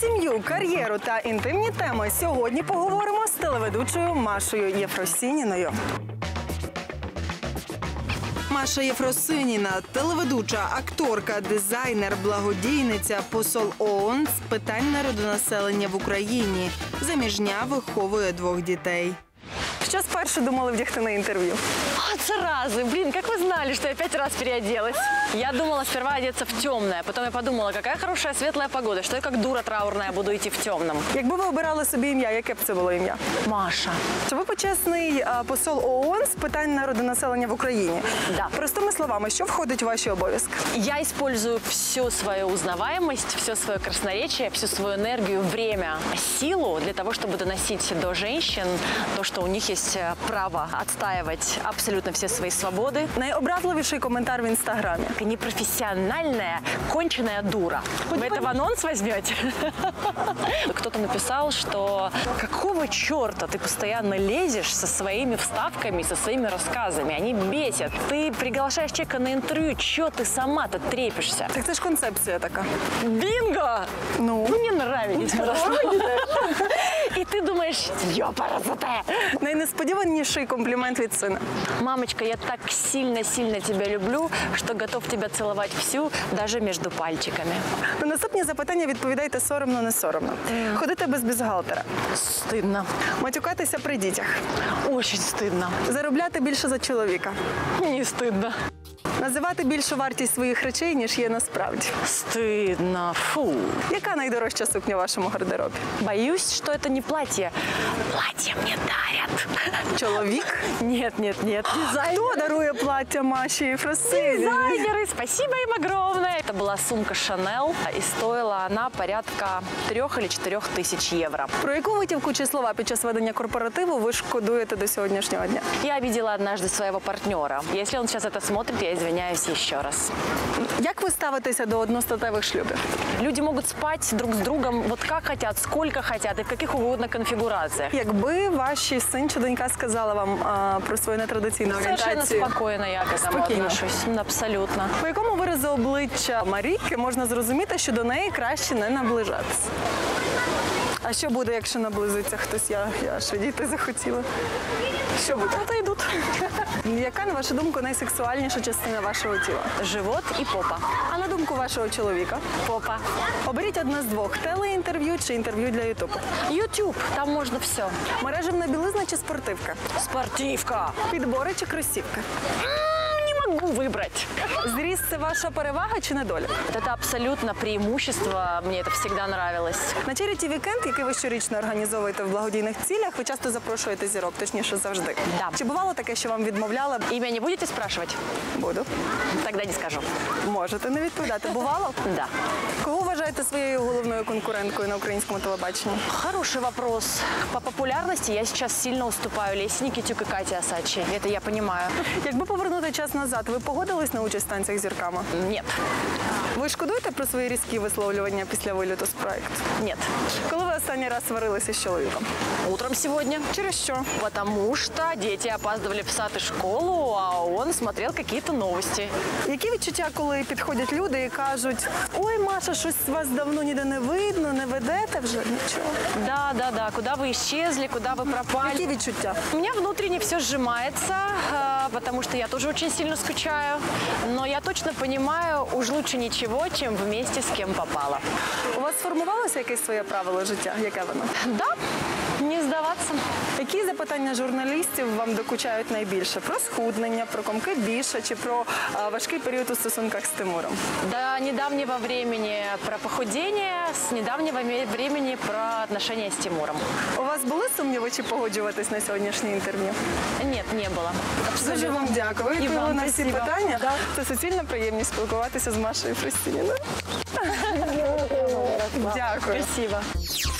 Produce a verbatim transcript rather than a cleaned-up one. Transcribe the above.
сім'ю, кар'єру та інтимні теми сьогодні поговоримо з телеведучою Машею Єфросиніною. Маша Єфросиніна – телеведуча, акторка, дизайнер, благодійниця, посол ООН з питань народонаселення в Україні. Заміжня, виховує двох дітей. Що спершу думали вдягти на інтерв'ю? От заразы, блин, как вы знали, что я пять раз переоделась? Я думала сперва одеться в темное, потом я подумала, какая хорошая светлая погода, что я как дура траурная буду идти в темном. Якби ви обирали собі ім'я, яке б це було ім'я? Маша. Чи ви почесний посол ООН з питань народонаселення в Україні? Да. Простими словами, що входить в ваші обов'язки? Я использую всю свою узнаваемость, все свое красноречие, всю свою энергию, время, силу для того, чтобы доносить до женщин то, что у них есть право отстаивать абсолютно на все свои свободы. Наиобразливейший комментарий в Инстаграме. Непрофессиональная, конченная дура. Хоть вы это в анонс возьмете? Кто-то написал, что какого черта ты постоянно лезешь со своими вставками, со своими рассказами. Они бесят. Ты приглашаешь человека на интервью, че ты сама-то трепишься? Так это ж концепция такая. Бинго! Ну, ну не нравится. И ты думаешь, ёпарасоте! Найнесподіваніший комплімент від сына. Мамочка, я так сильно-сильно тебя люблю, что готов тебя целовать всю, даже между пальчиками. На наступні запитання відповідайте соромно, не соромно. Ходити без бюстгальтера? Стидно. Матюкатися при дітях? Очень стидно. Заробляти більше за чоловіка? Не стидно. Називати більшу вартість своїх речей, ніж є насправді? Стидно. Фу. Яка найдорожча сукня в вашому гардеробі? Боюсь, що це не плаття. Плаття мені дарять. Чоловік? Ні, ні, ні. Хто дарує плаття Маші Єфросиніної? Дизайнери. Спасибо їм огромне. Це була сумка Chanel, і стоїла вона порядка трьох або чотирьох тисяч євро. Про яку витівку чи слова під час ведення корпоративу ви шкодуєте до сьогоднішнього дня? Я обиділа однажды свого партнера. Якщо він зараз це дивиться, я извиняюсь еще раз. Как вы ставитесь до одностатевых шлюбов? Люди могут спать друг с другом вот как хотят, сколько хотят и в каких угодно конфигурациях. Якби ваші сын чи донька сказала вам а, про свою нетрадиційну орієнтацію? Совершенно спокойно я к этому отношусь. Абсолютно. По якому виразу обличчя Марійки можна зрозуміти, що до неї краще не наближатися? А що буде, якщо наблизиться хтось? Я, я аж відійти захотіла. Що буде? Та йдуть. Яка, на вашу думку, найсексуальніша частина вашого тіла? Живот і попа. А на думку вашого чоловіка? Попа. Оберіть одне з двох. Телеінтерв'ю чи інтерв'ю для Ютубу? Ютуб. Там можна все. Мережевна білизна чи спортивка? Спортивка. Підбори чи кросівки? Могу выбрать. Зріст – це ваша перевага чи недоля? Це абсолютно преимущество. Мені це завжди нравилось. На Черіті вікенд, який ви щорічно організовуєте в благодійних цілях, ви часто запрошуєте зірок, точніше завжди. Да. Чи бувало таке, що вам відмовляли? Ім'я не будете спрашувати? Буду. Тоді не скажу. Можете не відповідати. Бувало? Да. Кого вважаєте своєю головною конкуренткою на українському телебаченні? Хороший вопрос. По популярності я зараз сильно уступаю Лесник, Китюк і Катя Асачи. Це я розумію. Якби повернути час назад, ви погодились на участь в танцях з зірками? Ні. Ви шкодуєте про свої різкі висловлювання після виліту з проєкту? Ні. Коли ви останній раз сварилися з чоловіком? Утром сьогодні. Через що? Потому що діти опаздували писати школу, а він дивився якісь новини. Які відчуття, коли підходять люди і кажуть: «Ой, Маша, щось з вас давно ніде не видно, не ведете вже нічого». Да, да, да. Куди ви ісчезли, куди ви пропали. Які відчуття? У мене внутрішньо все зжимається, тому що я теж дуже сильно скучаю, но я точно понимаю, уж лучше ничего, чем вместе с кем попало. У вас сформувалося якесь своє правило життя? Яке воно? Да, не здаватися. Які запитання журналістів вам докучають найбільше? Про схуднення, про комки більше чи про а, важкий період у стосунках з Тимуром? До недавнього времени про похудення, з недавнього времени про отношения з Тимуром. У вас були сумніви, чи погоджуватись на сьогоднішнє інтерв'ю? Ні, не було. Дуже вам дякую. Ви відповіли на всі питання. Да. Це суцільно приємність спілкуватися з Машею Єфросиніною. Дякую. Спасибо.